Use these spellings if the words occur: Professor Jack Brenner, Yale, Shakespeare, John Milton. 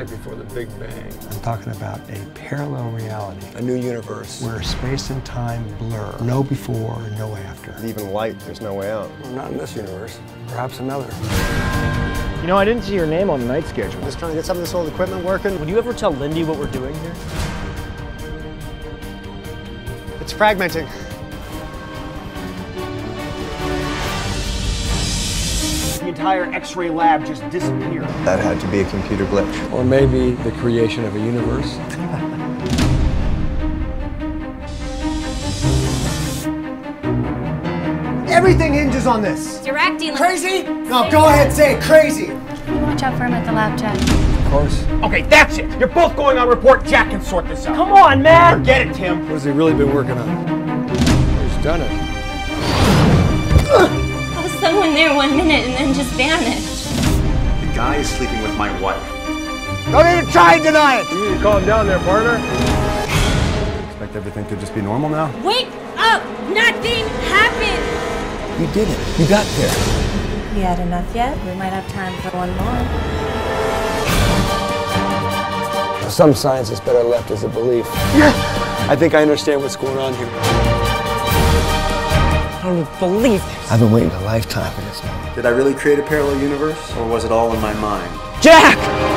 like before the Big Bang. I'm talking about a parallel reality. A new universe. Where space and time blur. No before, no after. Even light, there's no way out. Well, not in this universe. Perhaps another. You know, I didn't see your name on the night schedule. Just trying to get some of this old equipment working. Would you ever tell Lindy what we're doing here? It's fragmenting. The entire X-ray lab just disappeared. That had to be a computer glitch. Or maybe the creation of a universe. Everything hinges on this. You're acting crazy? No, go ahead, say it, crazy. Can you watch out for him at the lab, Jack? Of course. Okay, that's it. You're both going on report. Jack can sort this out. Come on, man. Forget it, Tim. What has he really been working on? He's done it. Someone there 1 minute and then just vanished. The guy is sleeping with my wife. Don't even try and deny it! You need to calm down there, partner. Expect everything to just be normal now? Wake up! Nothing happened! You did it. You got there. We had enough yet? We might have time for one more. Some science is better left as a belief. Yeah. I think I understand what's going on here. I don't believe this. I've been waiting a lifetime for this moment. Did I really create a parallel universe, or was it all in my mind? Jack!